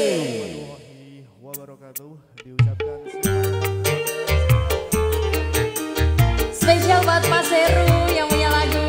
Warahmatullahi wabarakatuh diucapkan spesial buat Pak Seru yang punya lagu.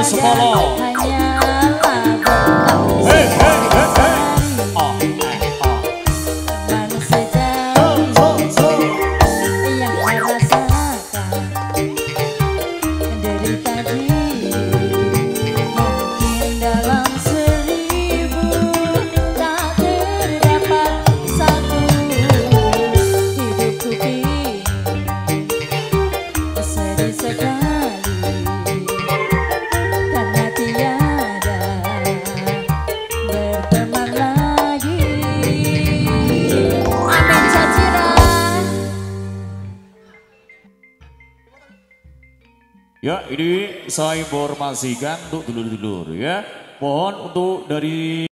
Semolo. Yeah. Ya, ini saya informasikan untuk dulur-dulur ya. Mohon untuk dari